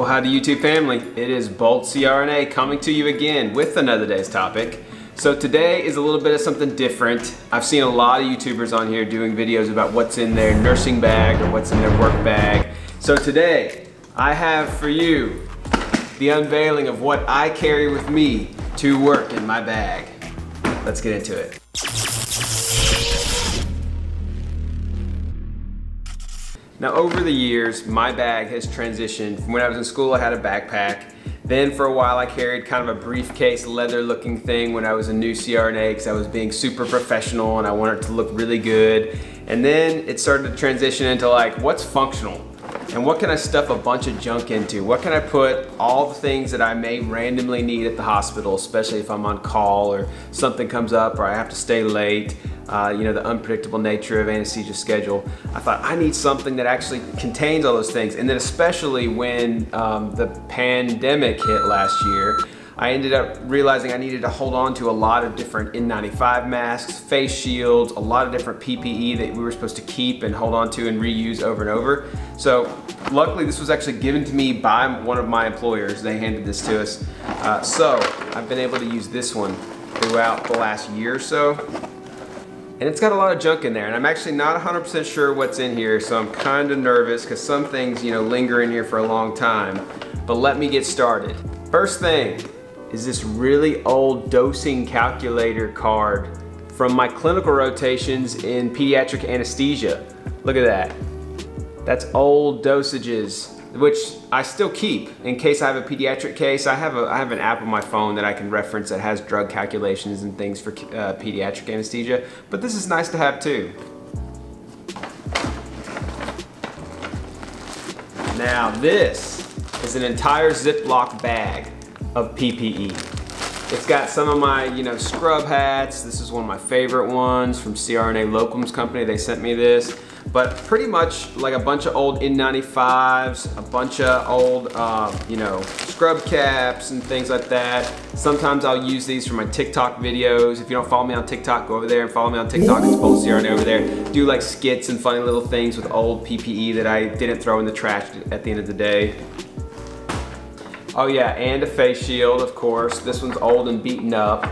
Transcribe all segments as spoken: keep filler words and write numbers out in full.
Well, howdy YouTube family, it is Bolt C R N A coming to you again with another day's topic. So today is a little bit of something different. I've seen a lot of YouTubers on here doing videos about what's in their nursing bag or what's in their work bag. So today, I have for you the unveiling of what I carry with me to work in my bag. Let's get into it. Now over the years, my bag has transitioned. From when I was in school, I had a backpack. Then for a while I carried kind of a briefcase leather looking thing when I was a new C R N A because I was being super professional and I wanted it to look really good. And then it started to transition into like, what's functional? And what can I stuff a bunch of junk into? What can I put all the things that I may randomly need at the hospital, especially if I'm on call or something comes up or I have to stay late. Uh, you know, the unpredictable nature of anesthesia schedule. I thought I need something that actually contains all those things. And then especially when um, the pandemic hit last year, I ended up realizing I needed to hold on to a lot of different N ninety-five masks, face shields, a lot of different P P E that we were supposed to keep and hold on to and reuse over and over. So luckily this was actually given to me by one of my employers. They handed this to us. Uh, so I've been able to use this one throughout the last year or so. And it's got a lot of junk in there, and I'm actually not one hundred percent sure what's in here, so I'm kind of nervous because some things, you know, linger in here for a long time. But let me get started. First thing is this really old dosing calculator card from my clinical rotations in pediatric anesthesia. Look at that. That's old dosages, which I still keep in case I have a pediatric case. I have a I have an app on my phone that I can reference that has drug calculations and things for uh, pediatric anesthesia, but this is nice to have too. Now this is an entire Ziploc bag of P P E. It's got some of my, you know, scrub hats. This is one of my favorite ones from C R N A Locums company. They sent me this. But pretty much like a bunch of old N ninety-fives, a bunch of old, uh, you know, scrub caps and things like that. Sometimes I'll use these for my TikTok videos. If you don't follow me on TikTok, go over there and follow me on TikTok. It's Bolt C R N A over there. Do like skits and funny little things with old P P E that I didn't throw in the trash at the end of the day. Oh yeah, and a face shield, of course. This one's old and beaten up.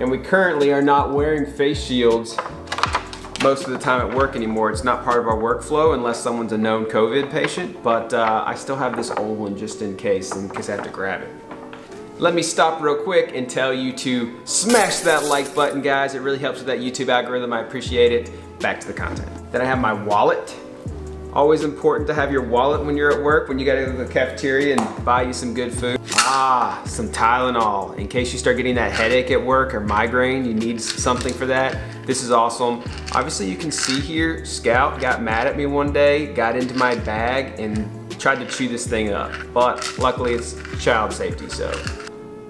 And we currently are not wearing face shields most of the time at work anymore. It's not part of our workflow unless someone's a known COVID patient, but uh, I still have this old one just in case, in case I have to grab it. Let me stop real quick and tell you to smash that like button, guys. It really helps with that YouTube algorithm. I appreciate it. Back to the content. Then I have my wallet. Always important to have your wallet when you're at work, when you gotta go to the cafeteria and buy you some good food. Ah, some Tylenol. In case you start getting that headache at work or migraine, you need something for that. This is awesome. Obviously you can see here, Scout got mad at me one day, got into my bag and tried to chew this thing up. But luckily it's child safety, so.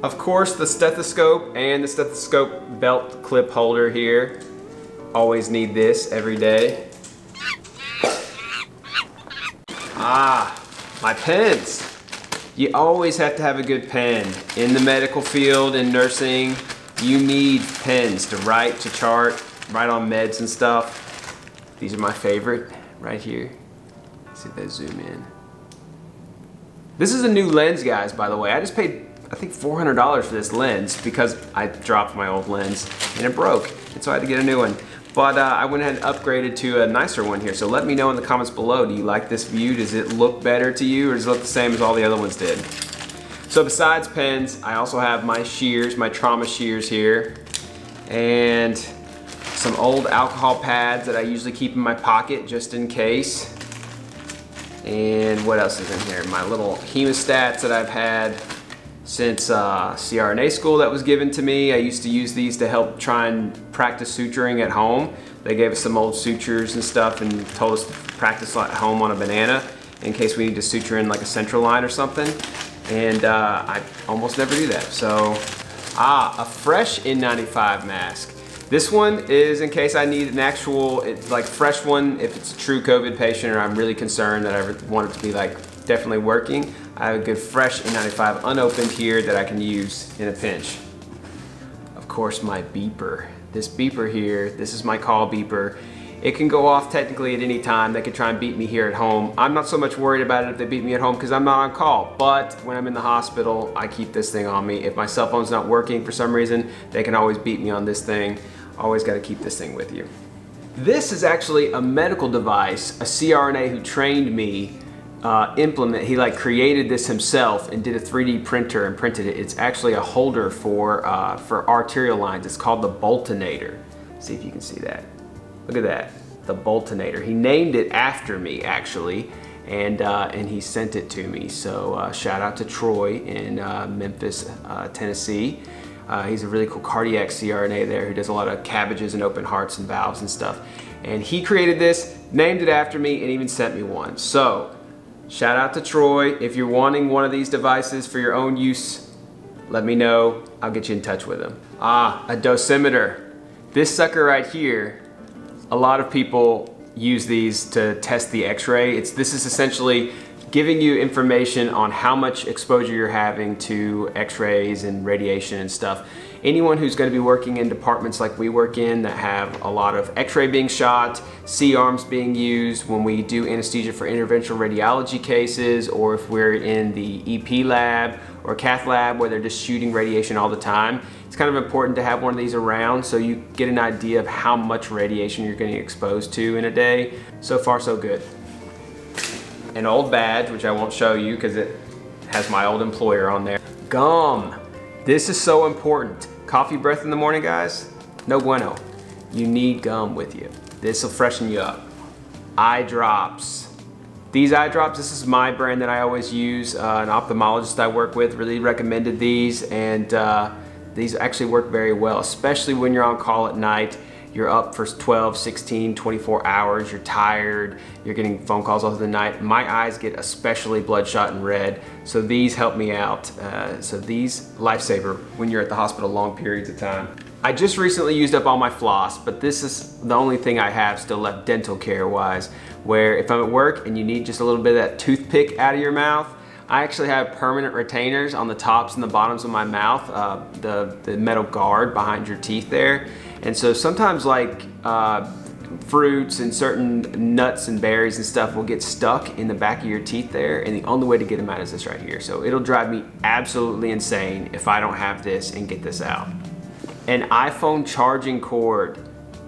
Of course the stethoscope and the stethoscope belt clip holder here. Always need this every day. Ah, my pens. You always have to have a good pen. In the medical field, in nursing, you need pens to write, to chart, write on meds and stuff. These are my favorite, right here. Let's see if they zoom in. This is a new lens, guys, by the way. I just paid, I think, four hundred dollars for this lens because I dropped my old lens and it broke, and so I had to get a new one. But uh, I went ahead and upgraded to a nicer one here. So let me know in the comments below, do you like this view? Does it look better to you or does it look the same as all the other ones did? So besides pens, I also have my shears, my trauma shears here, and some old alcohol pads that I usually keep in my pocket just in case. And what else is in here? My little hemostats that I've had since uh, C R N A school that was given to me. I used to use these to help try and practice suturing at home. They gave us some old sutures and stuff and told us to practice at home on a banana in case we need to suture in like a central line or something. And uh, I almost never do that. So, ah, a fresh N ninety-five mask. This one is in case I need an actual, it's like fresh one if it's a true COVID patient or I'm really concerned that I want it to be like definitely working. I have a good fresh N ninety-five unopened here that I can use in a pinch. Of course, my beeper. This beeper here, this is my call beeper. It can go off technically at any time. They could try and beat me here at home. I'm not so much worried about it if they beat me at home because I'm not on call. But when I'm in the hospital, I keep this thing on me. If my cell phone's not working for some reason, they can always beat me on this thing. Always gotta keep this thing with you. This is actually a medical device. A C R N A who trained me uh, implement, he like created this himself and did a three D printer and printed it. It's actually a holder for, uh, for arterial lines. It's called the Boltonator. See if you can see that. Look at that, the Boltonator. He named it after me, actually, and uh, and he sent it to me. So uh, shout out to Troy in uh, Memphis, uh, Tennessee. Uh, he's a really cool cardiac C R N A there who does a lot of cabbages and open hearts and valves and stuff. And he created this, named it after me, and even sent me one. So shout out to Troy. If you're wanting one of these devices for your own use, let me know. I'll get you in touch with him. Ah, a dosimeter. This sucker right here. A lot of people use these to test the x-ray. It's, this is essentially giving you information on how much exposure you're having to x-rays and radiation and stuff. Anyone who's gonna be working in departments like we work in that have a lot of x-ray being shot, C-arms being used, when we do anesthesia for interventional radiology cases, or if we're in the E P lab or cath lab where they're just shooting radiation all the time, it's kind of important to have one of these around so you get an idea of how much radiation you're getting exposed to in a day. So far, so good. An old badge, which I won't show you because it has my old employer on there. Gum. This is so important. Coffee breath in the morning, guys? No bueno. You need gum with you. This will freshen you up. Eye drops. These eye drops, this is my brand that I always use. Uh, an ophthalmologist I work with really recommended these, and uh, these actually work very well, especially when you're on call at night. You're up for twelve, sixteen, twenty-four hours, you're tired, you're getting phone calls all through the night. My eyes get especially bloodshot and red, so these help me out. Uh, so these, lifesaver when you're at the hospital long periods of time. I just recently used up all my floss, but this is the only thing I have still left dental care-wise, where if I'm at work and you need just a little bit of that toothpick out of your mouth, I actually have permanent retainers on the tops and the bottoms of my mouth, uh, the, the metal guard behind your teeth there. And so sometimes like uh, fruits and certain nuts and berries and stuff will get stuck in the back of your teeth there, and the only way to get them out is this right here. So it'll drive me absolutely insane if I don't have this and get this out. An iPhone charging cord.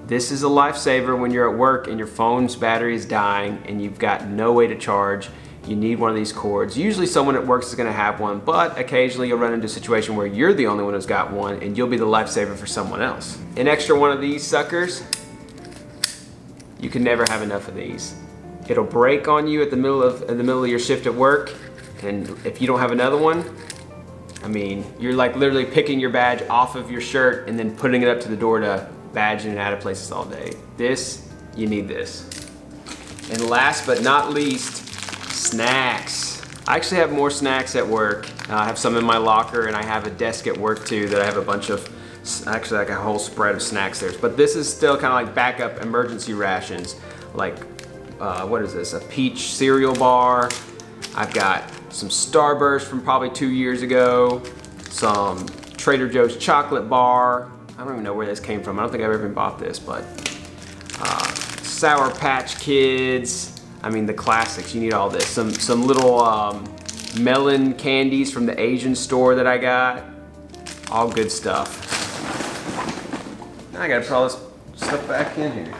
This is a lifesaver when you're at work and your phone's battery is dying and you've got no way to charge. You need one of these cords. Usually someone at work is gonna have one, but occasionally you'll run into a situation where you're the only one who's got one and you'll be the lifesaver for someone else. An extra one of these suckers, you can never have enough of these. It'll break on you at the middle of, in the middle of your shift at work, and if you don't have another one, I mean, you're like literally picking your badge off of your shirt and then putting it up to the door to badge in and out of places all day. This, you need this. And last but not least, snacks. I actually have more snacks at work. Uh, I have some in my locker, and I have a desk at work too that I have a bunch of, actually like a whole spread of snacks there. But this is still kind of like backup emergency rations. Like, uh, what is this? A peach cereal bar. I've got some Starburst from probably two years ago. Some Trader Joe's chocolate bar. I don't even know where this came from. I don't think I've ever even bought this, but. Uh, Sour Patch Kids. I mean, the classics, you need all this. Some some little um, melon candies from the Asian store that I got. All good stuff. Now I gotta put all this stuff back in here.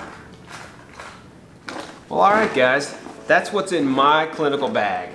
Well, all right, guys. That's what's in my clinical bag.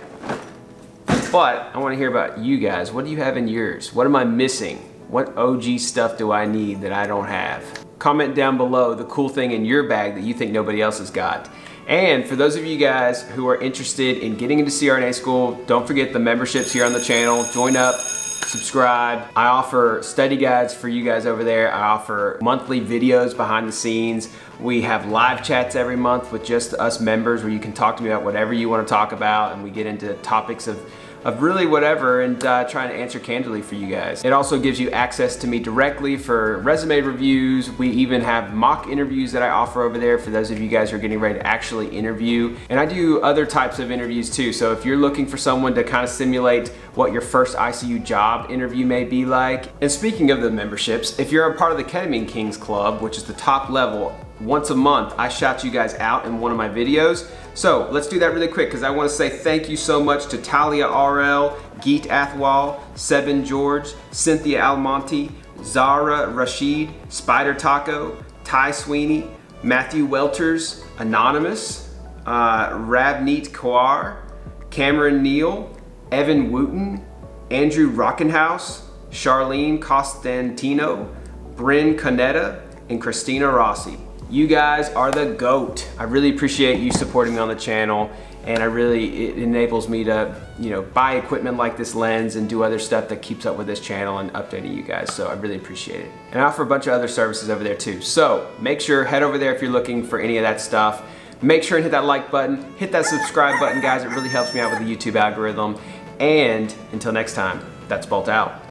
But I wanna hear about you guys. What do you have in yours? What am I missing? What O G stuff do I need that I don't have? Comment down below the cool thing in your bag that you think nobody else has got. And for those of you guys who are interested in getting into C R N A school, don't forget the memberships here on the channel. Join up, subscribe. I offer study guides for you guys over there. I offer monthly videos behind the scenes. We have live chats every month with just us members where you can talk to me about whatever you want to talk about, and we get into topics of of really whatever, and uh, trying to answer candidly for you guys. It also gives you access to me directly for resume reviews. We even have mock interviews that I offer over there for those of you guys who are getting ready to actually interview. And I do other types of interviews too. So if you're looking for someone to kind of simulate what your first I C U job interview may be like. And speaking of the memberships, if you're a part of the Ketamine Kings Club, which is the top level, once a month, I shout you guys out in one of my videos. So let's do that really quick, because I want to say thank you so much to Talia R L, Geet Athwal, Seven George, Cynthia Almonte, Zara Rashid, Spider Taco, Ty Sweeney, Matthew Welters, Anonymous, uh, Rabneet Kaur, Cameron Neal, Evan Wooten, Andrew Rockenhaus, Charlene Costantino, Bryn Canetta, and Christina Rossi. You guys are the GOAT. I really appreciate you supporting me on the channel, and I really, it enables me to, you know, buy equipment like this lens and do other stuff that keeps up with this channel and updating you guys, so I really appreciate it. And I offer a bunch of other services over there too, so make sure, head over there if you're looking for any of that stuff. Make sure and hit that like button, hit that subscribe button, guys. It really helps me out with the YouTube algorithm. And until next time, that's Bolt out.